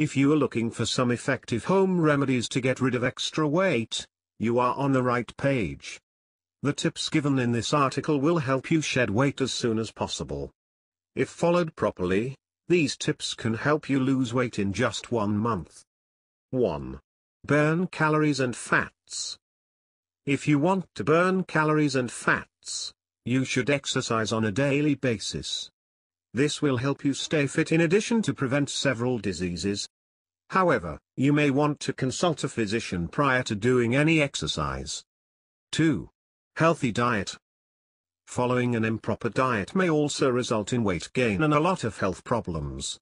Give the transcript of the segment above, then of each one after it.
If you are looking for some effective home remedies to get rid of extra weight, you are on the right page. The tips given in this article will help you shed weight as soon as possible. If followed properly, these tips can help you lose weight in just 1 month. 1. Burn calories and fats. If you want to burn calories and fats, you should exercise on a daily basis. This will help you stay fit in addition to prevent several diseases. However, you may want to consult a physician prior to doing any exercise. 2. Healthy diet. Following an improper diet may also result in weight gain and a lot of health problems.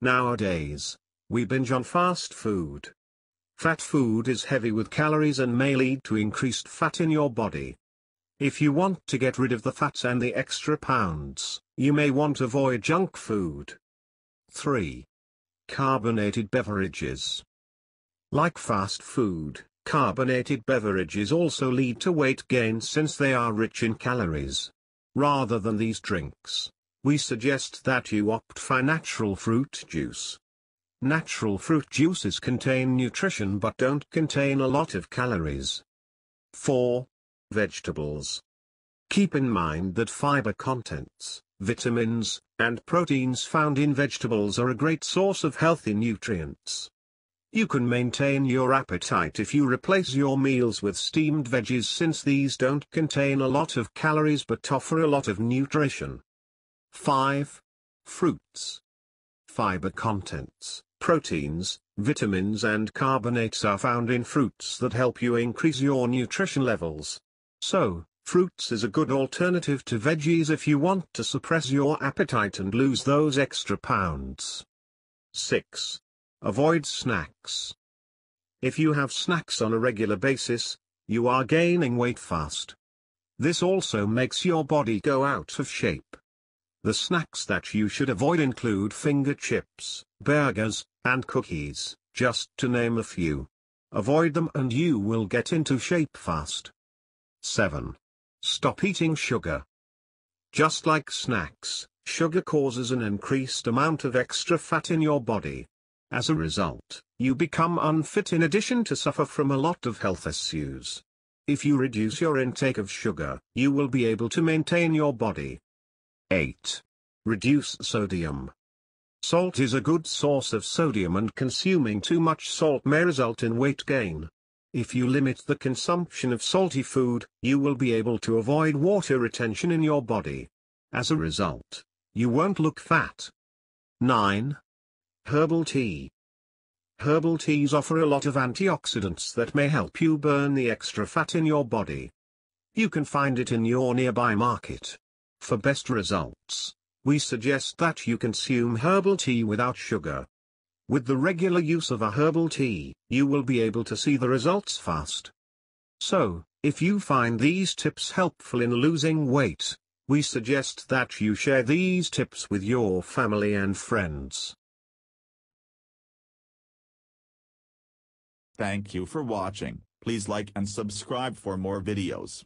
Nowadays, we binge on fast food. Fat food is heavy with calories and may lead to increased fat in your body. If you want to get rid of the fats and the extra pounds, you may want to avoid junk food. 3. Carbonated beverages. Like fast food, carbonated beverages also lead to weight gain since they are rich in calories. Rather than these drinks, we suggest that you opt for natural fruit juice. Natural fruit juices contain nutrition but don't contain a lot of calories. 4. Vegetables. Keep in mind that fiber contents, vitamins, and proteins found in vegetables are a great source of healthy nutrients. You can maintain your appetite if you replace your meals with steamed veggies since these don't contain a lot of calories but offer a lot of nutrition. 5. Fruits. Fiber contents, proteins, vitamins and carbonates are found in fruits that help you increase your nutrition levels. So, fruits is a good alternative to veggies if you want to suppress your appetite and lose those extra pounds. 6. Avoid snacks. If you have snacks on a regular basis, you are gaining weight fast. This also makes your body go out of shape. The snacks that you should avoid include finger chips, burgers, and cookies, just to name a few. Avoid them and you will get into shape fast. 7. Stop eating sugar. Just like snacks, sugar causes an increased amount of extra fat in your body. As a result, you become unfit in addition to suffer from a lot of health issues. If you reduce your intake of sugar, you will be able to maintain your body. 8. Reduce sodium. Salt is a good source of sodium and consuming too much salt may result in weight gain. If you limit the consumption of salty food, you will be able to avoid water retention in your body. As a result, you won't look fat. 9. Herbal tea. Herbal teas offer a lot of antioxidants that may help you burn the extra fat in your body. You can find it in your nearby market. For best results, we suggest that you consume herbal tea without sugar. With the regular use of a herbal tea, you will be able to see the results fast. So, if you find these tips helpful in losing weight, we suggest that you share these tips with your family and friends. Thank you for watching. Please like and subscribe for more videos.